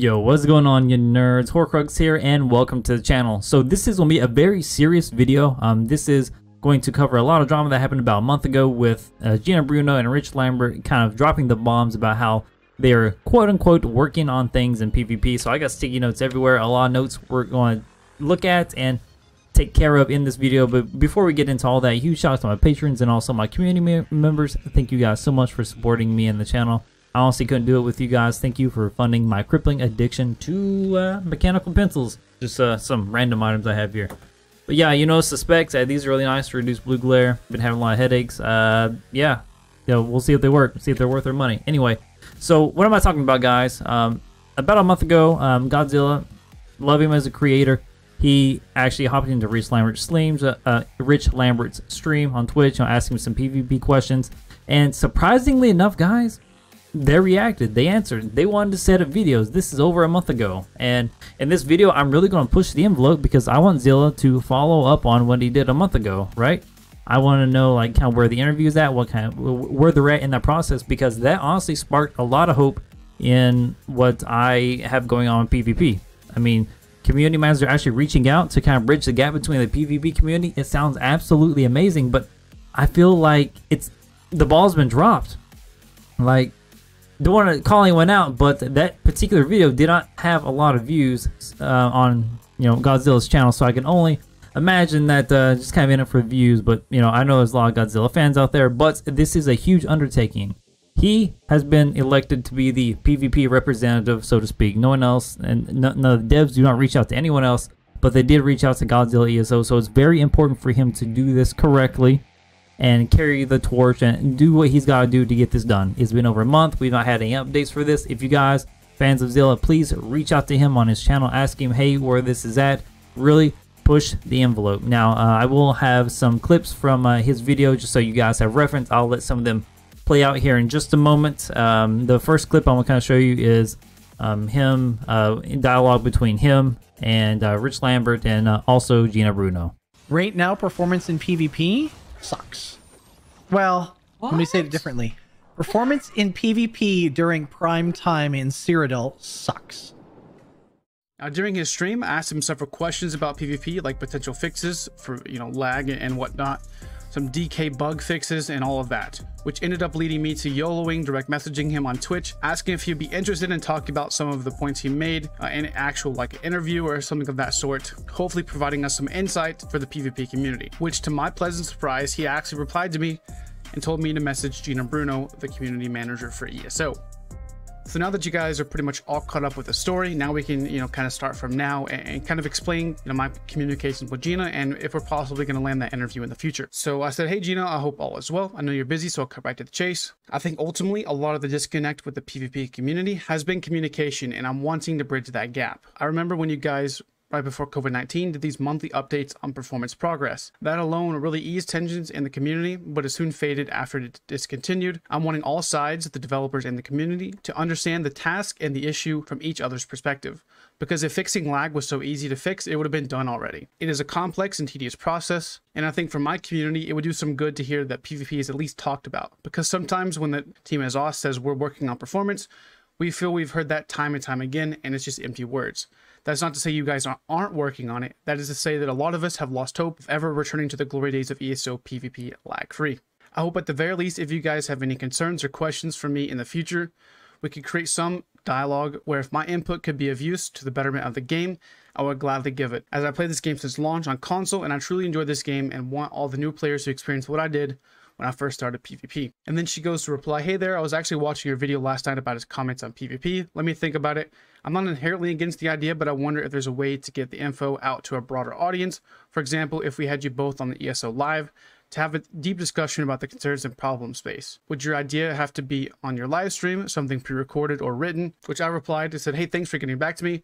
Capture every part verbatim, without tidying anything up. Yo, what's going on, you nerds? Horcrux here, and welcome to the channel. So this is going to be a very serious video. Um, this is going to cover a lot of drama that happened about a month ago with uh, Gina Bruno and Rich Lambert kind of dropping the bombs about how they are quote-unquote working on things in PvP. So I got sticky notes everywhere, a lot of notes we're going to look at and take care of in this video. But before we get into all that, huge shout out to my patrons and also my community members. Thank you guys so much for supporting me and the channel. I honestly couldn't do it with you guys. Thank you for funding my crippling addiction to uh, mechanical pencils. Just uh, some random items I have here. But yeah, you know, suspects. Uh, these are really nice to reduce blue glare. Been having a lot of headaches. Uh, yeah. yeah, we'll see if they work. See if they're worth their money. Anyway, so what am I talking about, guys? Um, about a month ago, um, Godzilla, love him as a creator. He actually hopped into Rich Lambert's streams, uh, uh, Rich Lambert's stream on Twitch, you know, asking him some PvP questions. And surprisingly enough, guys, they reacted, they answered, they wanted a set of videos. This is over a month ago, and in this video I'm really going to push the envelope because I want Zilla to follow up on what he did a month ago, right? I want to know like kind of where the interview is at, what kind of, where they're at in that process, because that honestly sparked a lot of hope in what I have going on in PvP. I mean, community managers are actually reaching out to kind of bridge the gap between the PvP community. It sounds absolutely amazing, but I feel like it's the ball's been dropped. Like, don't want to call anyone out, but that particular video did not have a lot of views uh, on, you know, Godzilla's channel, so I can only imagine that uh, just kind of in it for views. But you know, I know there's a lot of Godzilla fans out there, but this is a huge undertaking. He has been elected to be the PvP representative, so to speak. No one else, and no, no the devs do not reach out to anyone else, but they did reach out to Godzilla E S O, so it's very important for him to do this correctly and carry the torch and do what he's got to do to get this done. It's been over a month. We've not had any updates for this. If you guys, fans of Zilla, please reach out to him on his channel. Ask him, hey, where this is at. Really push the envelope. Now, uh, I will have some clips from uh, his video just so you guys have reference. I'll let some of them play out here in just a moment. Um, the first clip I want to kind of show you is um, him, uh, in dialogue between him and uh, Rich Lambert and uh, also Gina Bruno. Right now, performance in PvP sucks. Well, what? Let me say it differently. Performance in PvP during prime time in Cyrodiil sucks. Now, during his stream, I asked him several questions about PvP, like potential fixes for, you know, lag and whatnot, some D K bug fixes and all of that, which ended up leading me to YOLOing, direct messaging him on Twitch, asking if he'd be interested in talking about some of the points he made uh, in an actual like interview or something of that sort, hopefully providing us some insight for the PvP community, which to my pleasant surprise, he actually replied to me and told me to message Gina Bruno, the community manager for E S O. So now that you guys are pretty much all caught up with the story, now we can, you know, kind of start from now and, and kind of explain, you know, my communications with Gina and if we're possibly going to land that interview in the future. So I said, hey, Gina, I hope all is well. I know you're busy, so I'll cut right to the chase. I think ultimately a lot of the disconnect with the PvP community has been communication, and I'm wanting to bridge that gap. I remember when you guys, right before COVID nineteen, did these monthly updates on performance progress. That alone really eased tensions in the community, but it soon faded after it discontinued. I'm wanting all sides, the developers and the community, to understand the task and the issue from each other's perspective. Because if fixing lag was so easy to fix, it would have been done already. It is a complex and tedious process, and I think for my community, it would do some good to hear that PvP is at least talked about. Because sometimes when the team at Z O S says we're working on performance, we feel we've heard that time and time again, and it's just empty words. That's not to say you guys aren't working on it. That is to say that a lot of us have lost hope of ever returning to the glory days of E S O PvP lag-free. I hope at the very least, if you guys have any concerns or questions for me in the future, we could create some dialogue where if my input could be of use to the betterment of the game, I would gladly give it. As I played this game since launch on console, and I truly enjoy this game and want all the new players to experience what I did when I first started PvP. And then she goes to reply, hey there, I was actually watching your video last night about his comments on PvP. Let me think about it. I'm not inherently against the idea, but I wonder if there's a way to get the info out to a broader audience. For example, if we had you both on the E S O live to have a deep discussion about the concerns and problem space. Would your idea have to be on your live stream, something pre-recorded or written? Which I replied and said, hey, thanks for getting back to me.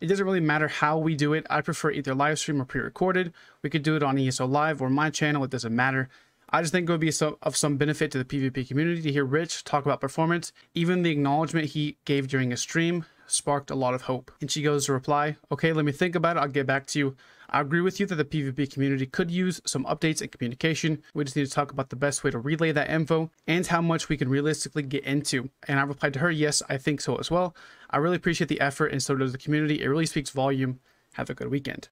It doesn't really matter how we do it. I prefer either live stream or pre-recorded. We could do it on E S O live or my channel. It doesn't matter. I just think it would be of some benefit to the PvP community to hear Rich talk about performance, even the acknowledgement he gave during his stream. sparked a lot of hope. And she goes to reply, okay, let me think about it. I'll get back to you. I agree with you that the PvP community could use some updates and communication. We just need to talk about the best way to relay that info and how much we can realistically get into. And I replied to her, yes, I think so as well. I really appreciate the effort and so does the community. It really speaks volume. Have a good weekend.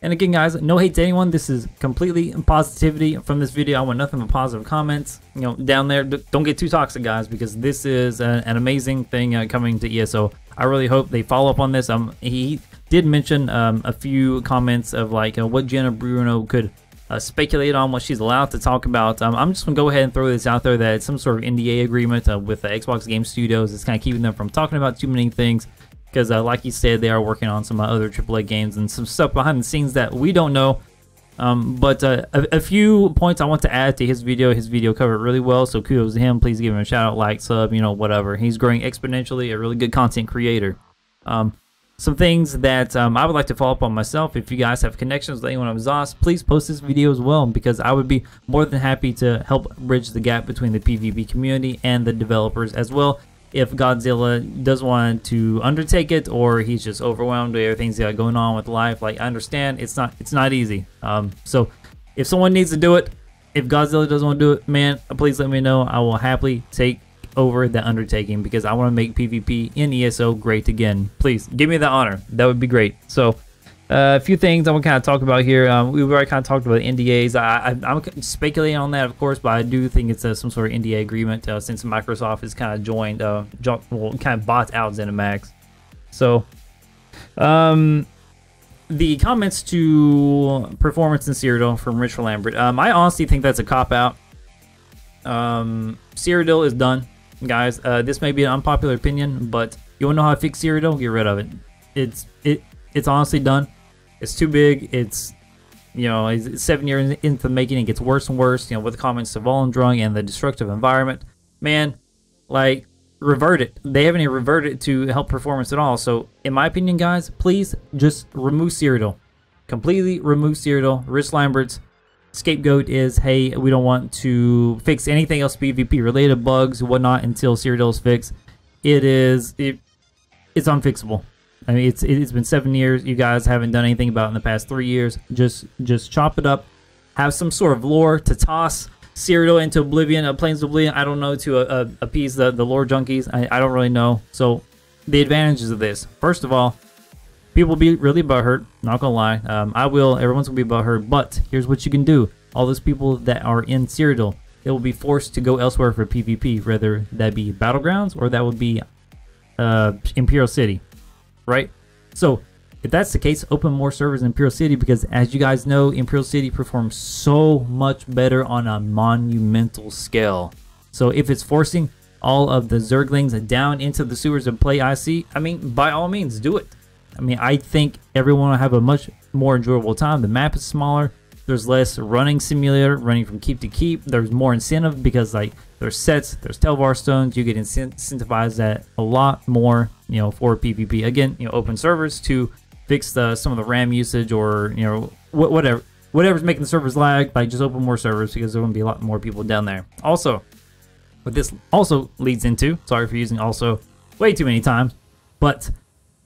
And again, guys, no hate to anyone. This is completely positivity from this video. I want nothing but positive comments. You know, down there, don't get too toxic, guys, because this is a, an amazing thing uh, coming to E S O. I really hope they follow up on this. Um, he did mention um, a few comments of like uh, what Gina Bruno could uh, speculate on, what she's allowed to talk about. Um, I'm just gonna go ahead and throw this out there that it's some sort of N D A agreement uh, with uh, Xbox Game Studios. It's kind of keeping them from talking about too many things. Because uh, like you said, they are working on some uh, other triple A games and some stuff behind the scenes that we don't know. Um, but uh, a, a few points I want to add to his video. His video covered really well, so kudos to him. Please give him a shout out, like, sub, you know, whatever. He's growing exponentially, a really good content creator. Um, some things that um, I would like to follow up on myself. If you guys have connections with anyone of Z O S, please post this video as well, because I would be more than happy to help bridge the gap between the PvP community and the developers as well. If Godzilla does want to undertake it, or he's just overwhelmed with everything he's got going on with life, like I understand, it's not it's not easy. Um, so if someone needs to do it, if Godzilla doesn't want to do it, man, please let me know. I will happily take over that undertaking because I want to make PvP in E S O great again. Please give me the honor. That would be great. So uh, a few things I want to kind of talk about here. Um, we've already kind of talked about N D As. I, I, I'm speculating on that, of course, but I do think it's uh, some sort of N D A agreement uh, since Microsoft has kind of joined, uh, jo well, kind of bought out Zenimax. So um, the comments to performance in Cyrodiil from Rich Lambert, um, I honestly think that's a cop-out. Um, Cyrodiil is done, guys. Uh, this may be an unpopular opinion, but you want to know how to fix Cyrodiil? Get rid of it. It's, it, it's honestly done. It's too big. It's, you know, it's seven years into the making. It gets worse and worse, you know, with the comments to Volendrung and the destructive environment. Man, like, revert it. They haven't even reverted it to help performance at all. So, in my opinion, guys, please just remove Cyrodiil. Completely remove Cyrodiil. Rich Lambert's scapegoat is, hey, we don't want to fix anything else PvP-related bugs, whatnot, until Cyrodiil is fixed. It is, it, it's unfixable. I mean, it's it's been seven years. You guys haven't done anything about it in the past three years. Just just chop it up. Have some sort of lore to toss Cyrodiil into Oblivion, uh, Plains of Oblivion. I don't know, to uh, appease the, the lore junkies. I, I don't really know. So the advantages of this. First of all, people will be really butthurt. Not going to lie. Um, I will. Everyone's going to be butthurt. But here's what you can do. All those people that are in Cyrodiil, they will be forced to go elsewhere for PvP, whether that be Battlegrounds or that would be uh, Imperial City. Right? So if that's the case, open more servers in Imperial City, because as you guys know, Imperial City performs so much better on a monumental scale. So if it's forcing all of the Zerglings down into the sewers and play I C, I mean, by all means, do it. I mean, I think everyone will have a much more enjoyable time. The map is smaller. There's less running simulator, running from keep to keep. There's more incentive because, like, there's sets, there's Telvar stones. You get incentivized that a lot more, you know, for PvP. Again, you know, open servers to fix the, some of the RAM usage or, you know, wh whatever. Whatever's making the servers lag, like, just open more servers because there won't be a lot more people down there. Also, what this also leads into, sorry for using also way too many times, but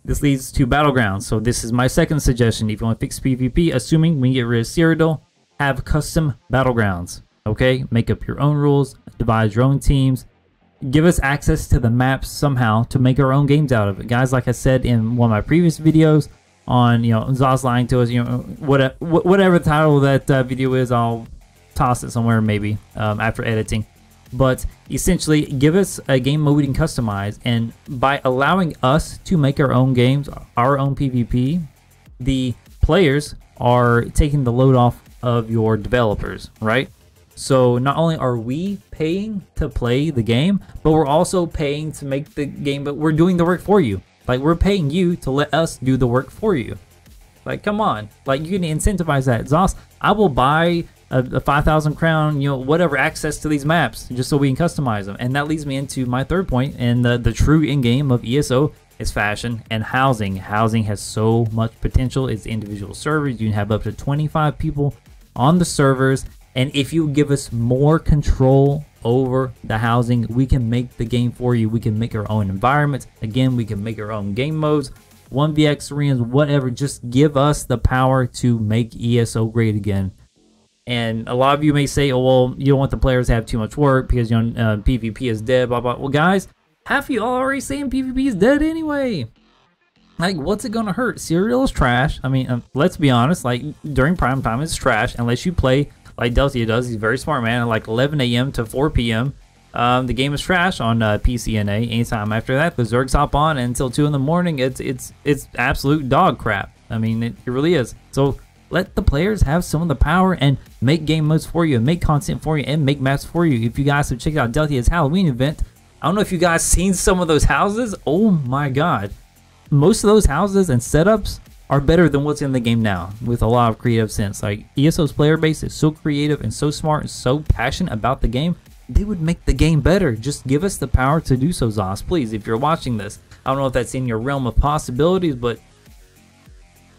this leads to Battlegrounds. So this is my second suggestion. If you want to fix PvP, assuming we get rid of Cyrodiil, have custom Battlegrounds, okay? Make up your own rules, devise your own teams, give us access to the maps somehow to make our own games out of it. Guys, like I said in one of my previous videos on, you know, Z O S lying to us, you know, whatever, whatever the title of that uh, video is, I'll toss it somewhere maybe um, after editing. But essentially, give us a game mode we can customize, and by allowing us to make our own games, our own PvP, the players are taking the load off of your developers, right? So not only are we paying to play the game, but we're also paying to make the game, but we're doing the work for you. Like, we're paying you to let us do the work for you. Like, come on. Like, you can incentivize that. Z O S, I will buy a five thousand crown, you know, whatever, access to these maps just so we can customize them. And that leads me into my third point, and the, the true end game of E S O is fashion and housing. Housing has so much potential. It's individual servers. You can have up to twenty-five people on the servers. And if you give us more control over the housing. We can make the game for you. We can make our own environments. Again, we can make our own game modes, one v x arenas, whatever. Just give us the power to make E S O great again. And a lot of you may say, oh, well, you don't want the players to have too much work because, you know, uh, PvP is dead, blah, blah. Well, guys, half of you all already saying PvP is dead anyway. Like, what's it gonna hurt? Cyrodiil is trash. I mean, um, let's be honest, like, during prime time, it's trash unless you play like Deltia does. He's a very smart man. At like eleven a m to four p m Um, the game is trash on uh, P C N A. Anytime after that, the Zergs hop on, and until two in the morning, it's it's it's absolute dog crap. I mean, it, it really is. So let the players have some of the power and make game modes for you, and make content for you, and make maps for you. If you guys have checked out Deltia's Halloween event, I don't know if you guys seen some of those houses. Oh my God, most of those houses and setups are better than what's in the game now, with a lot of creative sense. Like, E S O's player base is so creative and so smart and so passionate about the game. They would make the game better. Just give us the power to do so, Z O S, please. If you're watching this, I don't know if that's in your realm of possibilities, but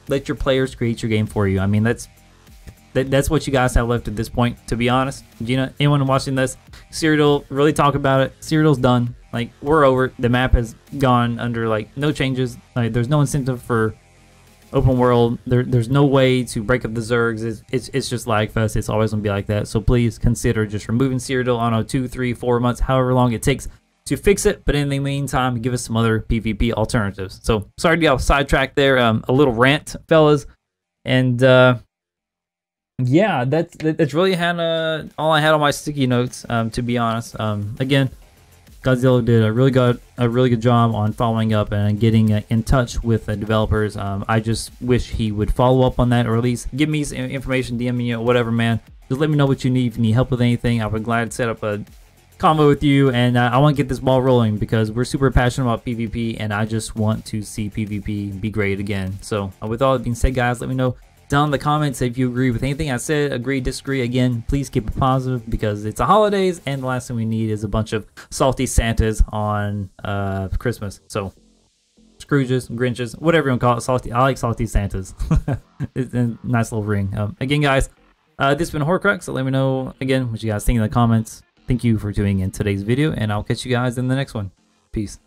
let your players create your game for you. I mean, that's that, that's what you guys have left at this point, to be honest. Gina, anyone watching this, Cyrodiil, really talk about it. Cyrodiil's done. Like, we're over it. The map has gone under, like, no changes. Like, there's no incentive for open world. There, there's no way to break up the Zergs. It's, it's, it's just lagfest. It's always gonna be like that. So please consider just removing Cyrodiil on a two, three, four months, however long it takes to fix it. But in the meantime, give us some other PvP alternatives. So sorry to get sidetracked there. Um, a little rant, fellas, and uh, yeah, that's that's really had uh, all I had on my sticky notes. Um, to be honest, um, again, Godzilla did a really good a really good job on following up and getting uh, in touch with the developers. Um, I just wish he would follow up on that, or at least give me some information, D M me, you know, whatever, man. Just let me know what you need. If you need help with anything, I would glad to set up a combo with you. And uh, I want to get this ball rolling because we're super passionate about PvP, and I just want to see PvP be great again. So uh, with all that being said, guys, let me know down in the comments if you agree with anything I said. Agree, disagree. Again, please keep it positive because it's the holidays, and the last thing we need is a bunch of salty Santas on uh Christmas. So Scrooges, Grinches, whatever you want to call it, salty. I like salty Santas. It's a nice little ring. Um, again, guys, uh this has been Horcrux. So let me know again what you guys think in the comments. Thank you for tuning in today's video, and I'll catch you guys in the next one. Peace.